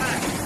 attack.